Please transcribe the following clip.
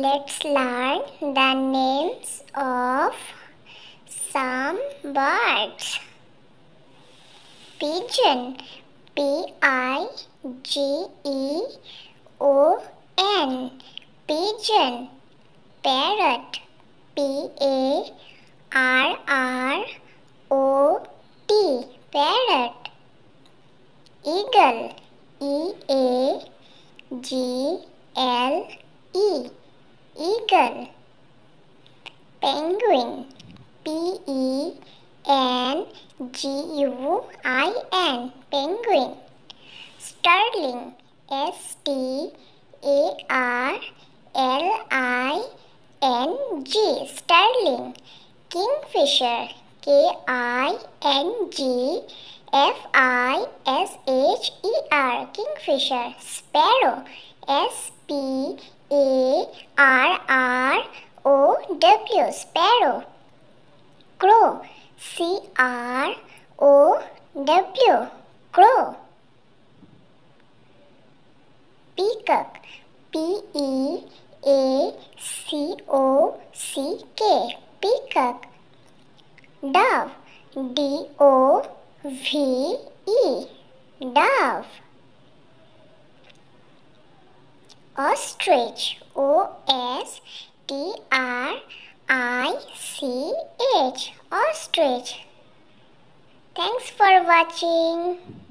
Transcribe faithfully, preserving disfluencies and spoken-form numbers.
Let's learn the names of some birds. Pigeon, P I G E O N, pigeon. Parrot, P A R R O T, parrot. Eagle, E A G L E, eagle. Penguin, P E N G U I N, penguin. Starling, S T A R L I N G, starling. Kingfisher, K I N G F I S H E R, kingfisher. Sparrow, S P A R R O W, sparrow. Crow, C R O W, crow. Peacock, P E A C O C K, peacock. Dove, D O V E, dove. Ostrich, O S T R I C H, ostrich. Thanks for watching.